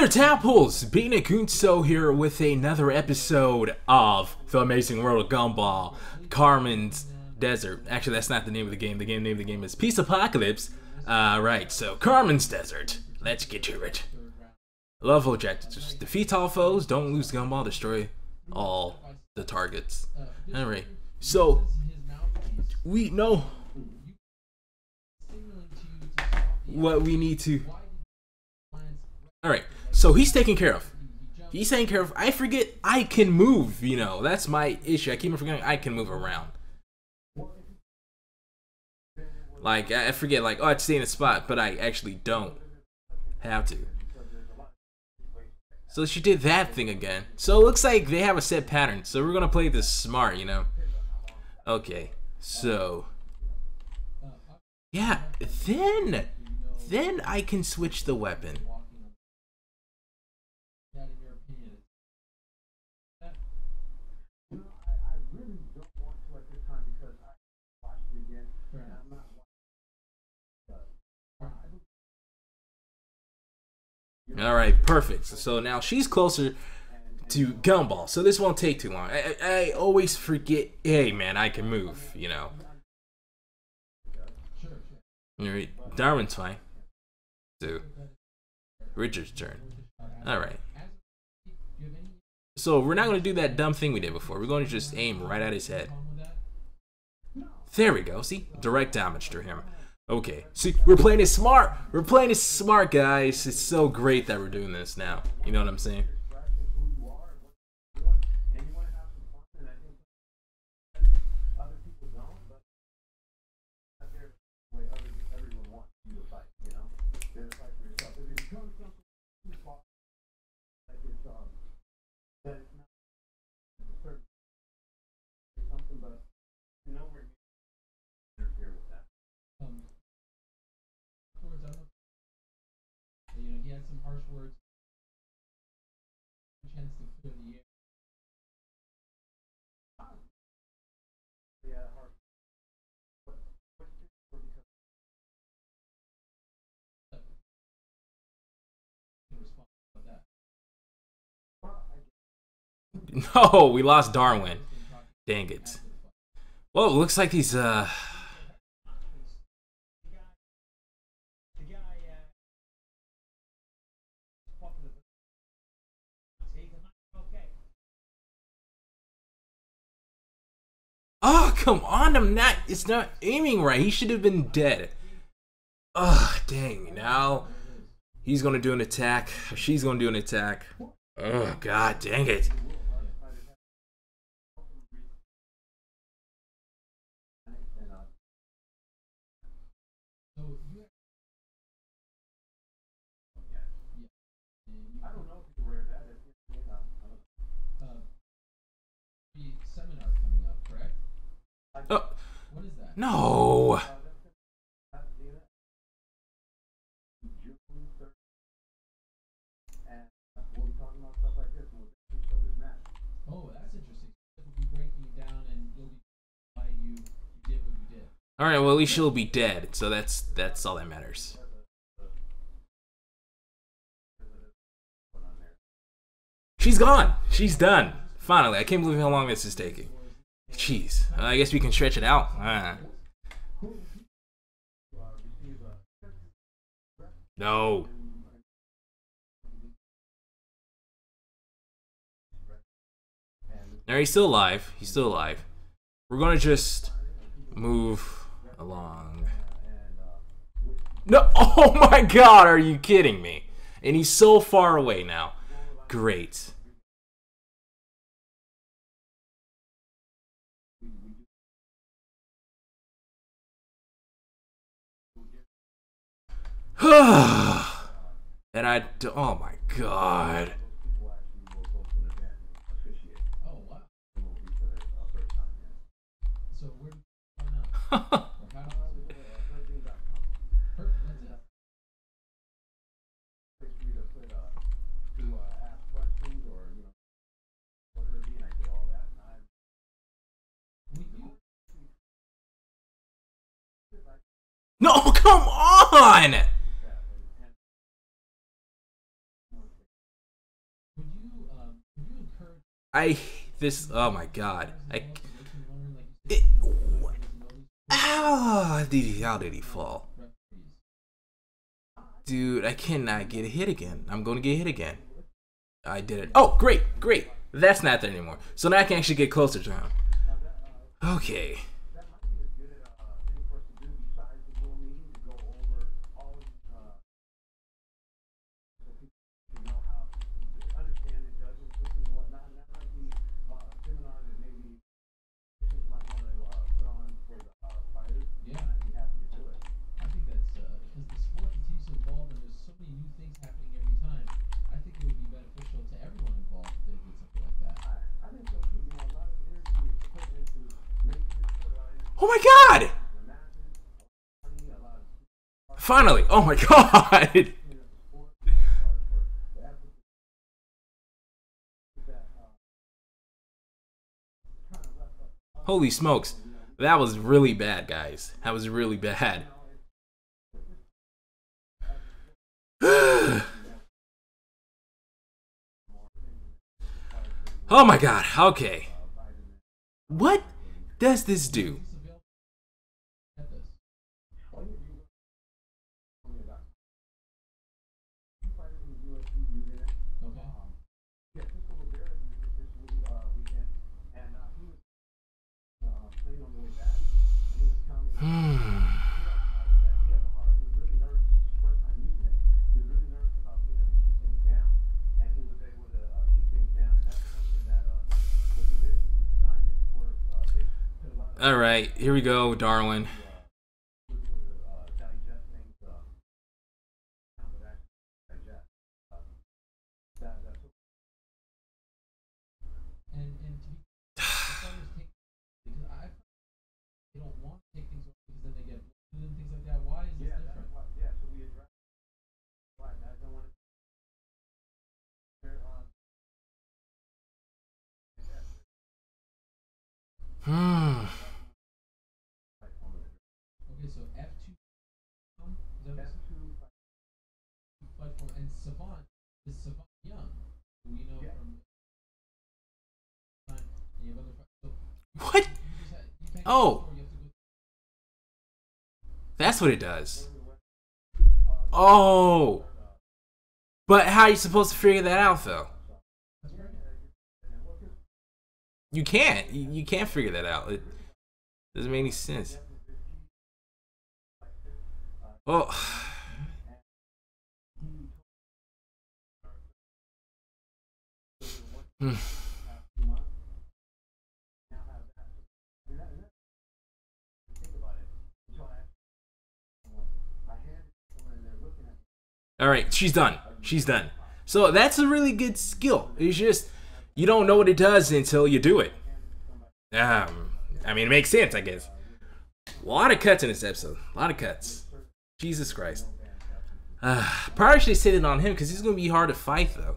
there, Tapples! Bina Kunso here with another episode of The Amazing World of Gumball, Carmen's Desert. Actually, that's not the name of the game. The name of the game is Pizza-Pocalypse. Right, so Carmen's Desert. Let's get to it. Level objectives. Defeat all foes, don't lose Gumball, destroy all the targets. Alright, so we know what we need to... Alright, so he's taken care of. I forget I can move, you know. That's my issue. I keep forgetting I can move around. Like, I forget, like, oh, I'd stay in a spot, but I actually don't have to. So she did that thing again. So it looks like they have a set pattern. So we're going to play this smart, you know. Okay, so... yeah, then I can switch the weapon. Alright, perfect. So now she's closer to Gumball, so this won't take too long. I always forget, hey man, I can move, you know. Alright, Darwin's fine. So, Richard's turn. Alright. So we're not going to do that dumb thing we did before. We're going to just aim right at his head. There we go, see? Direct damage to him. Okay, see, we're playing it smart. We're playing it smart, guys. It's so great that we're doing this now. You know what I'm saying? Some harsh words, a chance to clear the air. Yeah, harsh. No, we lost Darwin. Dang it. Well, it looks like he's oh, come on, it's not aiming right. He should have been dead. Oh, dang, now he's gonna do an attack. She's gonna do an attack. Oh, god dang it. Oh, what is that? No. Oh, that's interesting. It will be breaking you down and you'll be why you did what you did. All right, well, at least she'll be dead, so that's all that matters. She's gone. She's done. Finally. I can't believe how long this is taking. Jeez, I guess we can stretch it out. No. No, he's still alive. He's still alive. We're gonna just move along. No, oh my god, are you kidding me? And he's so far away now. Great. And I do, oh my god. No, come on. Oh my god. How did he fall? Dude, I cannot get hit again. I'm gonna get hit again. I did it. Oh, great, great. That's not there anymore. So now I can actually get closer to him. Okay. Oh my god! Finally! Oh my god! Holy smokes. That was really bad, guys. That was really bad. Oh my god, okay. What does this do? All right, here we go, Darwin. So F2 platform and Savant is Savant Young. We know from what? Oh, that's what it does. Oh, but how are you supposed to figure that out though? You can't. You can't figure that out. It doesn't make any sense. Oh. All right, she's done. She's done. So that's a really good skill. It's just you don't know what it does until you do it. I mean, it makes sense, I guess. A lot of cuts in this episode. A lot of cuts. Jesus Christ. Probably should have sent it on him because he's going to be hard to fight, though.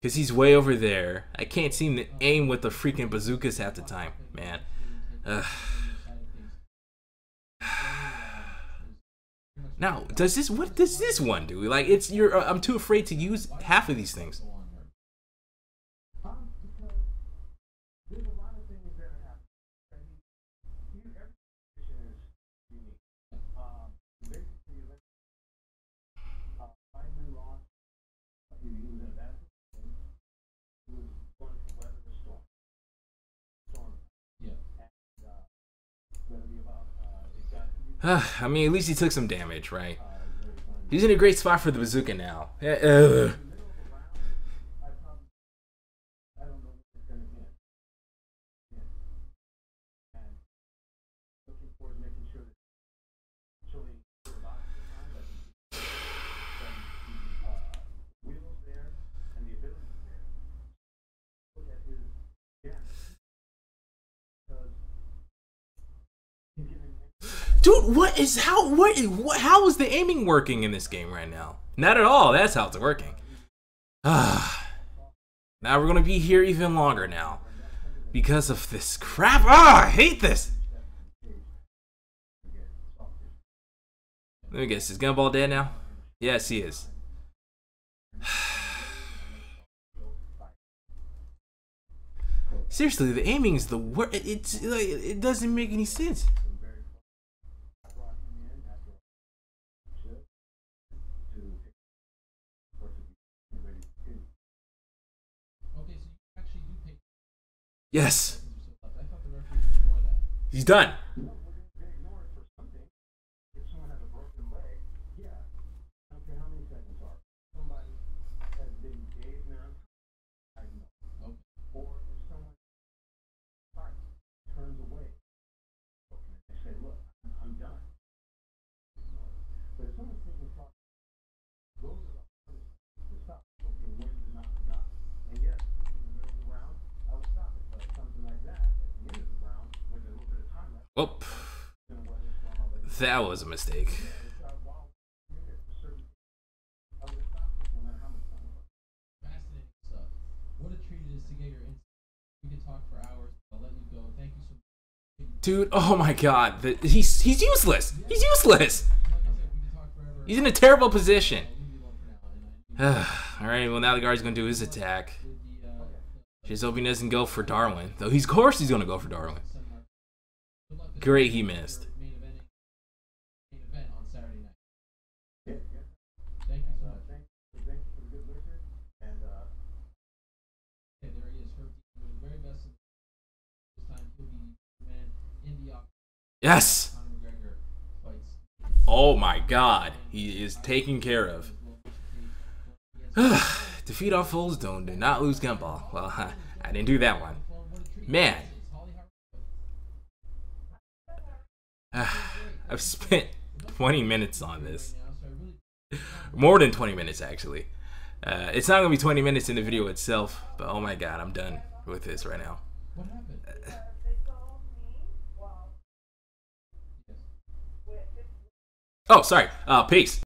Because he's way over there. I can't seem to aim with the freaking bazookas half the time, man. Now, does this, what does this one do? Like, it's, you're, I'm too afraid to use half of these things. I mean, at least he took some damage, right? He's in a great spot for the bazooka now. Dude, what is, how is the aiming working in this game right now? Not at all, that's how it's working. Now we're gonna be here even longer now. Because of this crap, I hate this! Let me guess, is Gumball dead now? Yes, he is. Seriously, the aiming is the worst. It's like, it doesn't make any sense. Yes. He's done. Oh, that was a mistake. Fascinating stuff. What a treat it is to get your insight. We could talk for hours. I'll let you go. Thank you so much. Dude, oh my God, he's useless. He's useless. He's in a terrible position. All right, well now the guard's gonna do his attack. Just hoping he doesn't go for Darwin, though. Of course he's gonna go for Darwin. Great, he missed. Yes. Oh my God, he is taken care of. Defeat all foes, don't do not lose Gumball. Well, I didn't do that one, man. I've spent 20 minutes on this. More than 20 minutes, actually. It's not going to be 20 minutes in the video itself, but oh my God, I'm done with this right now. What happened? Oh, sorry. Peace.